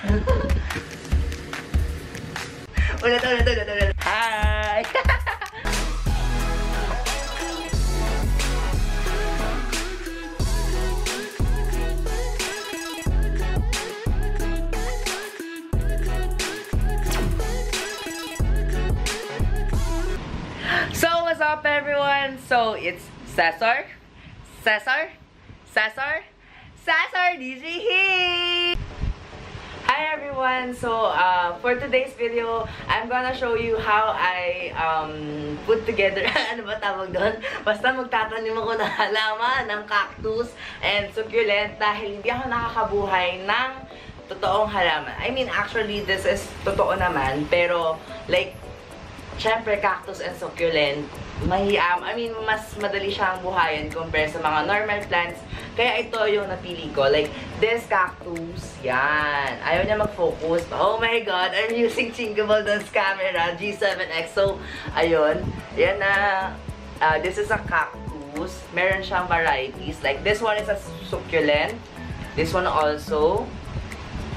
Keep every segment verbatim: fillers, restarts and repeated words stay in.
Ulit, ulit, ulit, ulit. Hi! So, what's up everyone? So, it's Caesar. Caesar? Caesar? Caesar D G here! Hi everyone! So uh, for today's video, I'm gonna show you how I um, put together ano ba tawag doon? Basta magtatanim ako ng halaman, ng cactus, and succulent dahil hindi ako nakakabuhay ng totoong halaman. I mean, actually, this is totoo naman, pero like, siyempre, cactus and succulent, mahiam, I mean, mas madali siyang buhayin compared sa mga normal plants. Kaya ito yung napili ko. Like, this cactus, yan. Ayaw niya mag-focus. Oh my God, I'm using Chingobal camera, G seven X. So, ayun. Yan na. Uh, this is a cactus. Meron siyang varieties. Like, this one is a succulent. This one also.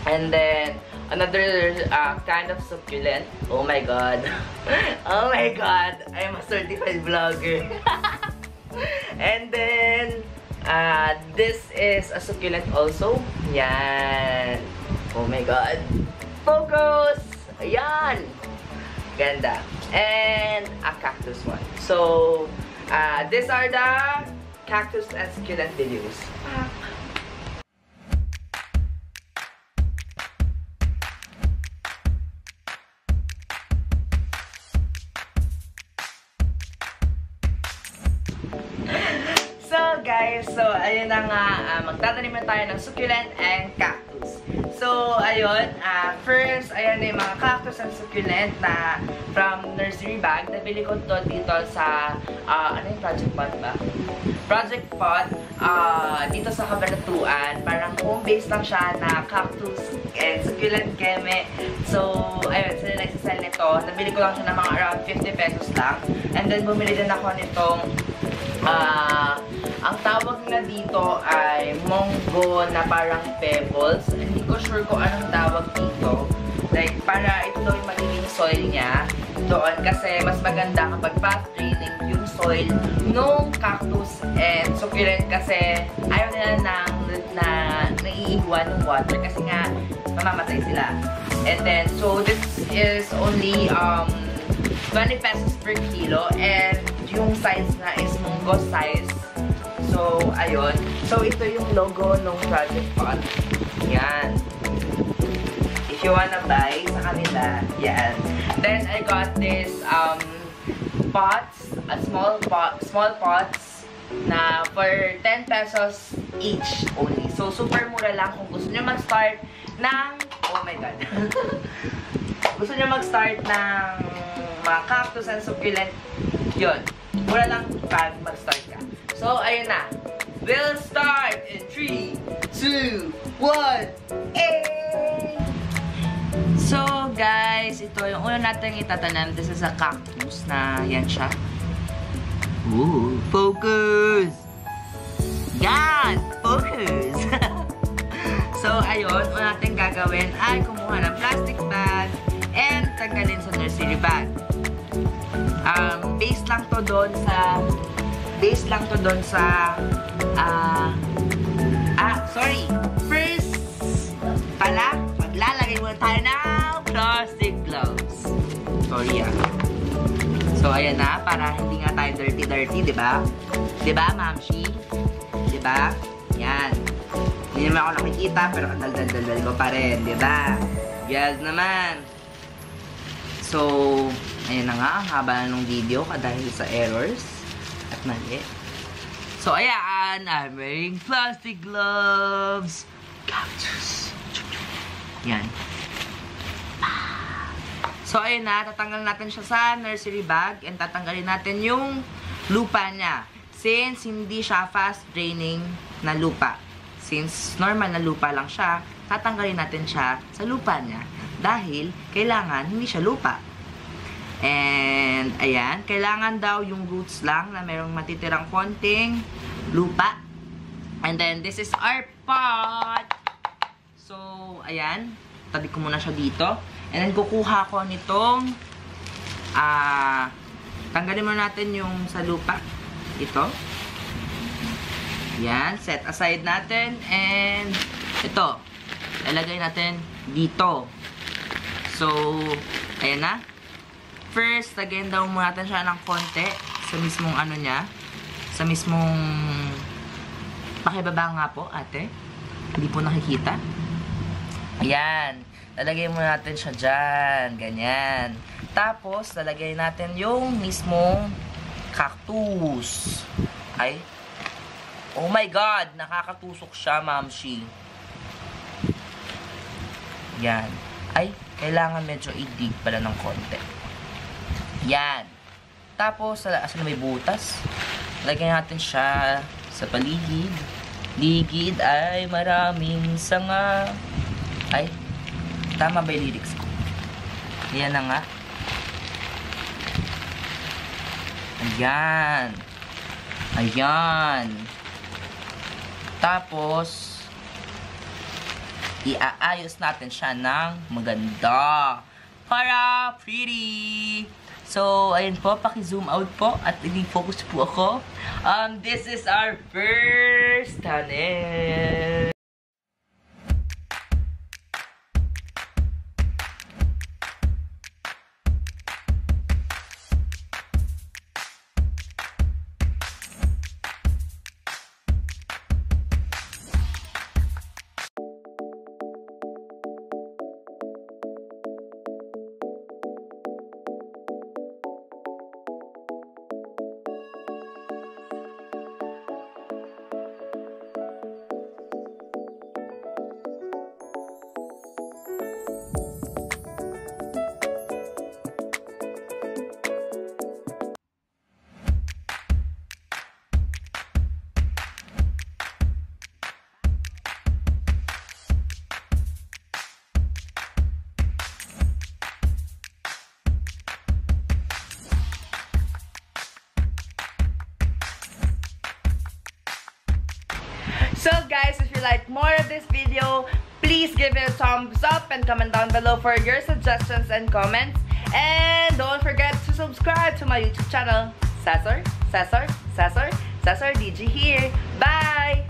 And then, another uh, kind of succulent. Oh my God. Oh my God. I'm a certified vlogger. And then, uh, this is a succulent also. Yan. Oh my God. Focus. Yan. Ganda. And a cactus one. So, uh, these are the cactus and succulent videos. Guys, so ayun na nga, uh, magtatanim na tayo ng succulent and cactus. So ayun, uh, first, ayan na yung mga cactus and succulent na from nursery bag. Nabili ko to dito sa, uh, ano yung Project Pot ba? Project Pot, uh, dito sa Cabanatuan. Parang home-based lang siya na cactus and succulent keme. So ayun, sila nagsasell nito. Nabili ko lang siya ng mga around fifty pesos lang. And then bumili din ako nitong Ah, uh, ang tawag na dito ay monggo na parang pebbles. Hindi ko sure kung anong tawag dito. Like, para ito daw yung magiging soil niya doon. Kasi mas maganda kapag path-draining yung soil nung cactus and succulent. Kasi ayaw nila nang na, naiiwan ng water. Kasi nga, mamamatay sila. And then, so this is only um, twenty pesos per kilo. And yung size na is munggo size. So, ayun. So, ito yung logo ng Project Pot. Yan. If you wanna buy sa kanila, yan. Then, I got this um, pots, a small, pot, small pots na for ten pesos each only. So, super mura lang kung gusto nyo mag-start ng, oh my God. Gusto nyo mag-start ng mga cactus and succulent. Yun. Wala lang pag mag-start ka. So, ayun na. We'll start in three, two, one, eh! So, guys, ito yung una natin itatanim. This is a cactus na yan siya. Ooh, focus! Yan! Focus! So, ayun. Una natin gagawin ay kumuha ng plastic bag and tanggalin sa nursery bag. Um, base lang to doon sa base lang to doon sa uh, ah, sorry, first pala, maglalagay muna tayo ng plastic gloves. Sorry ah. So, ayan na, para hindi nga tayo dirty-dirty, diba? Diba, mamshi? Diba? Yan. Hindi naman ako nakikita, pero dal-dal-dal-dal ko pa rin, diba? Yes naman. So, ayan na nga, ang haba nung video kadahil sa errors at mali. So, ayan, I'm wearing plastic gloves. Cactus. Yan. So, ayan na, tatanggal natin siya sa nursery bag and tatanggalin natin yung lupa niya. Since hindi siya fast draining na lupa. Since normal na lupa lang siya, tatanggalin natin siya sa lupa niya. Dahil, kailangan hindi siya lupa. And, ayan, kailangan daw yung roots lang na merong matitirang konting lupa. And then, this is our pot. So, ayan, Tabi ko muna siya dito. And then, kukuha ko nitong, ah, uh, tanggalin muna natin yung sa lupa. Ito. Yan. Set aside natin. And, ito. Lalagay natin dito. So, ayan na. First, again, daw muna natin siya ng konti sa mismong ano niya. Sa mismong pakibaba nga po, ate. Hindi po nakikita. Ayan. Lalagay muna natin siya dyan. Ganyan. Tapos, lalagay natin yung mismong cactus. Ay. Oh my God! Nakakatusok siya, Mamshi. Yan. Ay, kailangan medyo i-dig pala ng konti. Yan. Tapos, asan na may butas? Lagyan natin siya sa paligid. Ligid ay maraming sanga. Ay, tama ba yung lyrics ko? Ayan na nga. Ayan. Ayan. Tapos, iaayos natin siya ng maganda. Para pretty! So, ayan po, paki-zoom out po at i-focus po ako. Um, this is our first tunnel. So guys, if you like more of this video, please give it a thumbs up and comment down below for your suggestions and comments. And don't forget to subscribe to my YouTube channel. Caesar, Caesar, Caesar, Caesar D G here. Bye!